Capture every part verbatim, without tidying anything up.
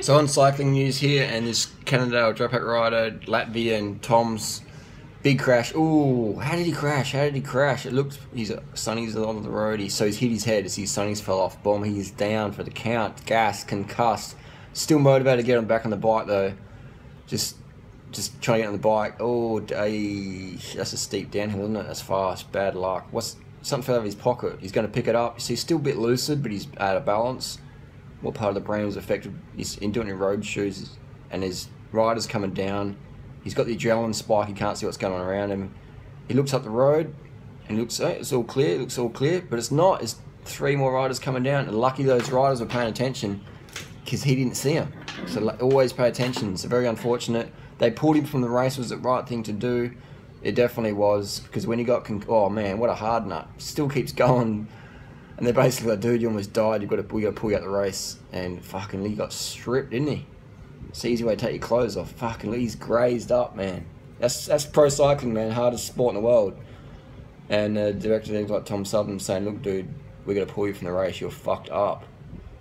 So on cycling news here, and this Cannondale dropout rider, Latvia, and Toms, big crash. Ooh, how did he crash? How did he crash? It looks, he's Sonny's along the road. He, so he's hit his head. As his Sonny's fell off. Boom, he's down for the count. Gas, concussed. Still motivated to get him back on the bike though. Just, just trying to get on the bike. Oh, day. That's a steep downhill, isn't it? That's fast. Bad luck. What's something fell out of his pocket? He's going to pick it up. So he's still a bit lucid, but he's out of balance. What part of the brain was affected? He's in doing in road shoes, and his rider's coming down. He's got the adrenaline spike. He can't see what's going on around him. He looks up the road, and he looks, oh, it's all clear. It looks all clear, but it's not. It's three more riders coming down, and lucky those riders were paying attention because he didn't see them. So like, always pay attention. It's very unfortunate. They pulled him from the race. Was the right thing to do. It definitely was, because when he got, con oh man, what a hard nut. Still keeps going. And they're basically like, dude, you almost died, you've got to pull, you pull you out the race. And fucking Lee got stripped, didn't he? It's an easy way to take your clothes off. Fucking Lee's grazed up, man. That's that's pro cycling, man. Hardest sport in the world. And uh, director things like Tom Southern saying, look, dude, we're going to pull you from the race. You're fucked up.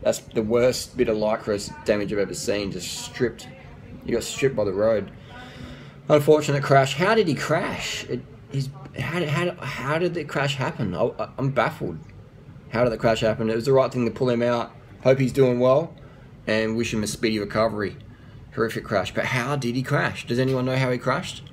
That's the worst bit of lycra damage I've ever seen. Just stripped. You got stripped by the road. Unfortunate crash. How did he crash? It, he's, how, did, how, did, how did the crash happen? I, I, I'm baffled. How did the crash happen? It was the right thing to pull him out. Hope he's doing well, and wish him a speedy recovery. Horrific crash. But how did he crash? Does anyone know how he crashed?